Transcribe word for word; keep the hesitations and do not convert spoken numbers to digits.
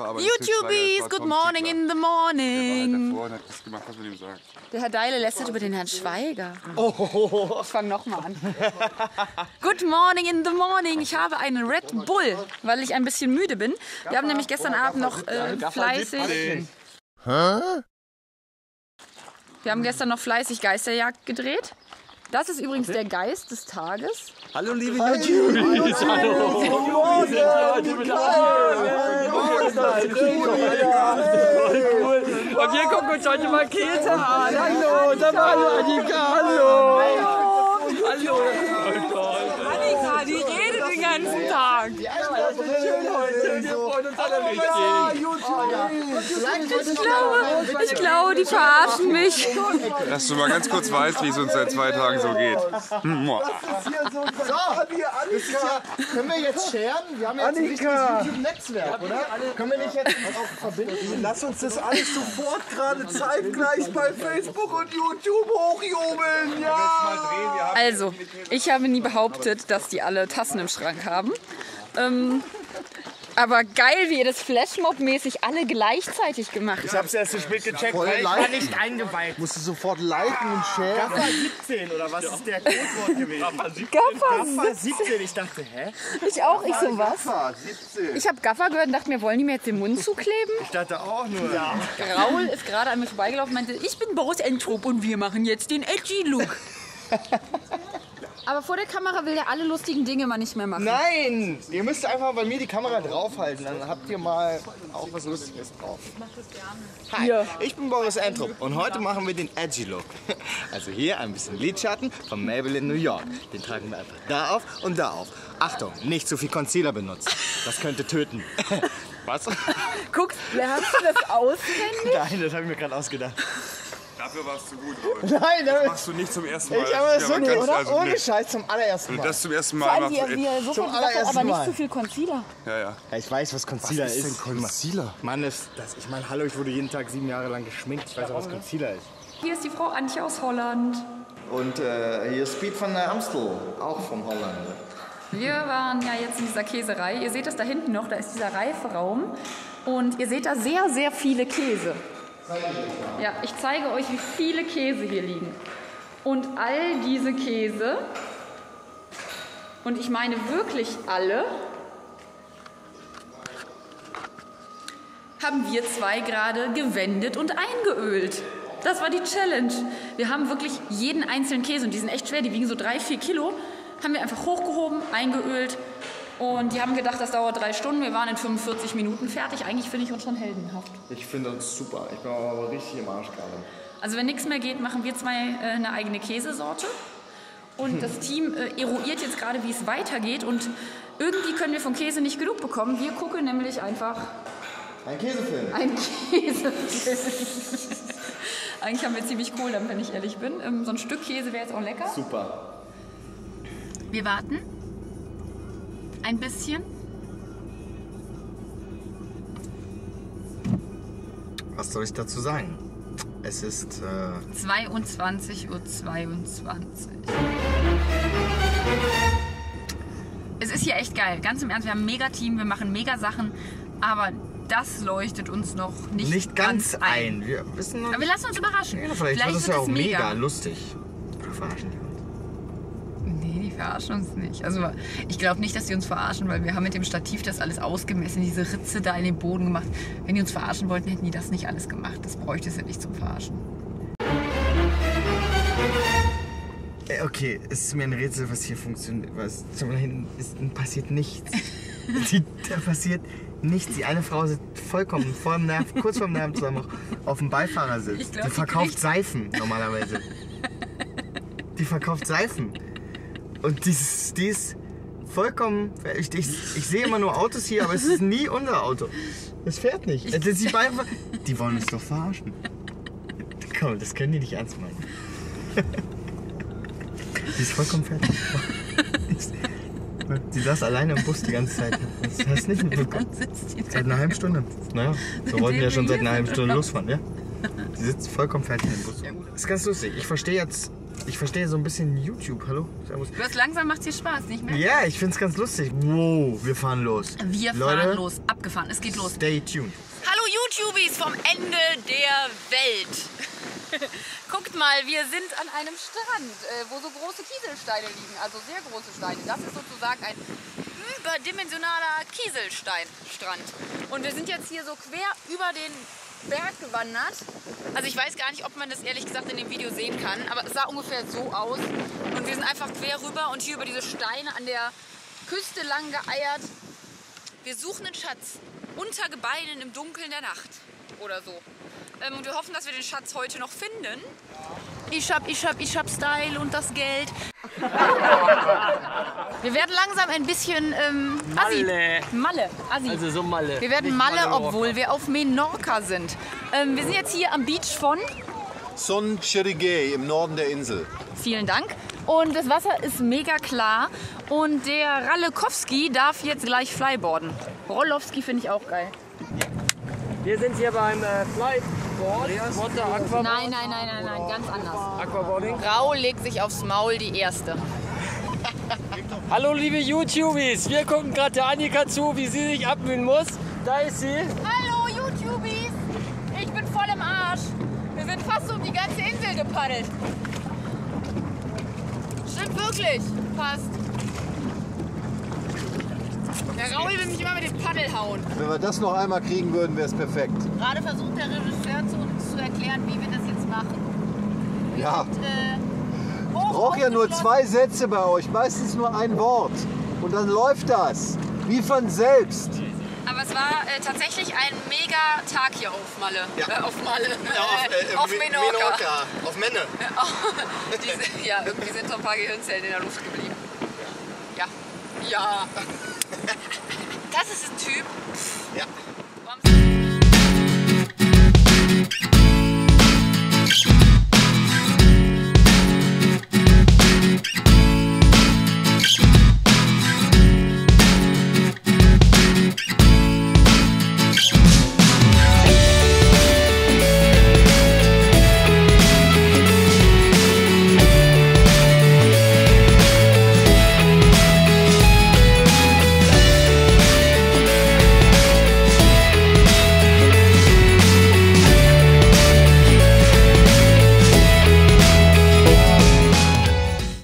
war aber YouTubies, good morning in the morning. Der war halt davor und hat das gemacht, was man ihm sagt. Der Herr Deile lästert über den Herrn Schweiger. Oh, oh, oh, oh. Ich fang nochmal an. Good morning in the morning. Ich habe einen Red Bull, weil ich ein bisschen müde bin. Wir haben nämlich gestern Abend noch äh, fleißig... Hä? Wir haben gestern noch fleißig Geisterjagd gedreht. Das ist übrigens der Geist des Tages. Hallo liebe YouTubies! Hallo! Und wir gucken uns heute mal Käthe an. Hallo, da war Annika. Hallo! Hallo! Annika, die redet den ganzen Tag. Das ist schön heute. Wir freuen uns alle richtig. Ich glaube, ich glaube, die verarschen mich. Dass du mal ganz kurz weißt, wie es uns seit zwei Tagen so geht. Das ist hier so. So, ja, können wir jetzt scheren? Wir haben jetzt ein richtiges YouTube-Netzwerk, oder? Können wir nicht jetzt auch verbinden? Lass uns das alles sofort gerade zeitgleich bei Facebook und YouTube hochjubeln. Ja! Also, ich habe nie behauptet, dass die alle Tassen im Schrank haben. Ähm, aber geil, wie ihr das Flashmob-mäßig alle gleichzeitig gemacht habt. Ich hab's erst zu spät gecheckt, weil ich war nicht eingeweiht. Musst du sofort liken und share. Gaffa siebzehn, oder was ist der Codewort gewesen? Gaffa siebzehn, ich dachte, hä? Ich auch, ich so was. Ich hab Gaffa gehört und dachte mir, wollen die mir jetzt den Mund zukleben? Ich dachte auch nur. Ja. Raul ist gerade an mir vorbeigelaufen und meinte, ich bin Boris Entrup und wir machen jetzt den Edgy-Look. Aber vor der Kamera will der alle lustigen Dinge mal nicht mehr machen. Nein! Ihr müsst einfach bei mir die Kamera draufhalten, dann habt ihr mal auch was Lustiges drauf. Hi, ja. Ich bin Boris Entrup und heute machen wir den Edgy Look. Also hier ein bisschen Lidschatten von Maybelline New York. Den tragen wir einfach da auf und da auf. Achtung, nicht zu viel Concealer benutzen. Das könnte töten. Was? Guckst, lernst du das auswendig? Nein, das habe ich mir gerade ausgedacht. Dafür war es zu gut, Leute. Nein, das machst du nicht zum ersten Mal. Ich habe das so nicht, oder? Also ohne nicht. Scheiß, zum allerersten Mal. Das zum ersten Mal. Vor allem, wir, wir so zum allerersten Mal. Aber nicht zu viel Concealer. Ja, ja. Ja, ich weiß, was Concealer ist. Was ist denn Concealer? Mann, ist das, ich meine, hallo, ich wurde jeden Tag sieben Jahre lang geschminkt. Ich weiß auch, was Concealer ist. Hier ist die Frau Antje aus Holland. Und äh, hier ist Pete van der Amstel, auch vom Holland. Wir waren ja jetzt in dieser Käserei. Ihr seht es da hinten noch, da ist dieser Reiferaum. Und ihr seht da sehr, sehr viele Käse. Ja, ich zeige euch, wie viele Käse hier liegen. Und all diese Käse, und ich meine wirklich alle, haben wir zwei gerade gewendet und eingeölt. Das war die Challenge. Wir haben wirklich jeden einzelnen Käse, und die sind echt schwer, die wiegen so drei, vier Kilo, haben wir einfach hochgehoben, eingeölt. Und die haben gedacht, das dauert drei Stunden. Wir waren in fünfundvierzig Minuten fertig. Eigentlich finde ich uns schon heldenhaft. Ich finde uns super. Ich bin aber richtig im Arsch gerade. Also wenn nichts mehr geht, machen wir zwei äh, eine eigene Käsesorte. Und das Team äh, eruiert jetzt gerade, wie es weitergeht. Und irgendwie können wir von Käse nicht genug bekommen. Wir gucken nämlich einfach... Ein Käsefilm. Ein Käsefilm. Eigentlich haben wir ziemlich Kohl, cool, wenn ich ehrlich bin. Ähm, so ein Stück Käse wäre jetzt auch lecker. Super. Wir warten. Ein bisschen. Was soll ich dazu sagen? Es ist... Äh zweiundzwanzig Uhr zweiundzwanzig. Es ist hier echt geil. Ganz im Ernst, wir haben ein Mega-Team, wir machen Mega-Sachen, aber das leuchtet uns noch nicht, nicht ganz, ganz ein. ein. Wir wissen noch aber wir lassen uns überraschen. Ja, vielleicht vielleicht wird es ja auch mega, mega lustig. Oder verarschen wir uns? Verarschen uns nicht. Also ich glaube nicht, dass die uns verarschen, weil wir haben mit dem Stativ das alles ausgemessen, diese Ritze da in den Boden gemacht. Wenn die uns verarschen wollten, hätten die das nicht alles gemacht. Das bräuchte es ja nicht zum Verarschen. Okay, es ist mir ein Rätsel, was hier funktioniert. Was zum einen ist, passiert nichts. die, da passiert nichts. Die eine Frau sitzt vollkommen vor dem Nerv, kurz vor dem Nerv zusammen auf dem Beifahrersitz. Die verkauft Seifen normalerweise. Die verkauft Seifen. Und dies, dies vollkommen, ich, ich, ich sehe immer nur Autos hier, aber es ist nie unser Auto. Es fährt nicht. Das ist die, Beifahr die wollen uns doch verarschen. Komm, das können die nicht ernst meinen. Die ist vollkommen fertig. Die saß alleine im Bus die ganze Zeit. Das hast du nicht mitbekommen. Seit einer halben Stunde. Naja, so wollten wir ja schon seit einer halben Stunde losfahren, ja? Die sitzt vollkommen fertig im Bus. Das ist ganz lustig. Ich verstehe jetzt... Ich verstehe so ein bisschen YouTube. Hallo? Servus. Du hast langsam, macht dir Spaß, nicht mehr? Ja, yeah, ich find's ganz lustig. Wow, wir fahren los. Wir Leute, fahren los. Abgefahren. Es geht los. Stay tuned. Hallo YouTubies vom Ende der Welt. Guckt mal, wir sind an einem Strand, wo so große Kieselsteine liegen. Also sehr große Steine. Das ist sozusagen ein überdimensionaler Kieselsteinstrand. Und wir sind jetzt hier so quer über den Berg gewandert. Also ich weiß gar nicht, ob man das ehrlich gesagt in dem Video sehen kann, aber es sah ungefähr so aus. Und wir sind einfach quer rüber und hier über diese Steine an der Küste lang geeiert. Wir suchen einen Schatz unter Gebeinen im Dunkeln der Nacht oder so. Ähm, und wir hoffen, dass wir den Schatz heute noch finden. Ich hab, ich hab, ich hab Style und das Geld. Wir werden langsam ein bisschen ähm, Assi. Malle. Malle. Assi. Also so Malle. Wir werden nicht Malle, Malle obwohl wir auf Menorca sind. Ähm, wir sind jetzt hier am Beach von Son Chirigay im Norden der Insel. Vielen Dank. Und das Wasser ist mega klar. Und der Rallekowski darf jetzt gleich flyboarden. Rollowski finde ich auch geil. Wir sind hier beim äh, Flyboard. Water, Aquaboard. Nein, nein, nein, nein, nein, ganz anders. Aquaboarding. Raul legt sich aufs Maul, die erste. Hallo liebe YouTubies, wir gucken gerade der Annika zu, wie sie sich abmühen muss. Da ist sie. Hallo YouTubies, ich bin voll im Arsch. Wir sind fast um die ganze Insel gepaddelt. Stimmt wirklich, fast. Der Raul will mich immer mit dem Paddel hauen. Wenn wir das noch einmal kriegen würden, wäre es perfekt. Gerade versucht der Regisseur zu uns zu erklären, wie wir das jetzt machen. Wir ja. Sind, äh, hoch, ich brauche ja nur zwei Sätze bei euch, meistens nur ein Wort. Und dann läuft das, wie von selbst. Aber es war äh, tatsächlich ein mega Tag hier auf Malle. Ja. Äh, auf Malle. Ja, auf, äh, auf Menorca. Menorca. Auf Menne. Diese, ja, irgendwie sind so ein paar Gehirnzellen in der Luft geblieben. Ja. Ja. Ja. Das ist ein Typ. Ja.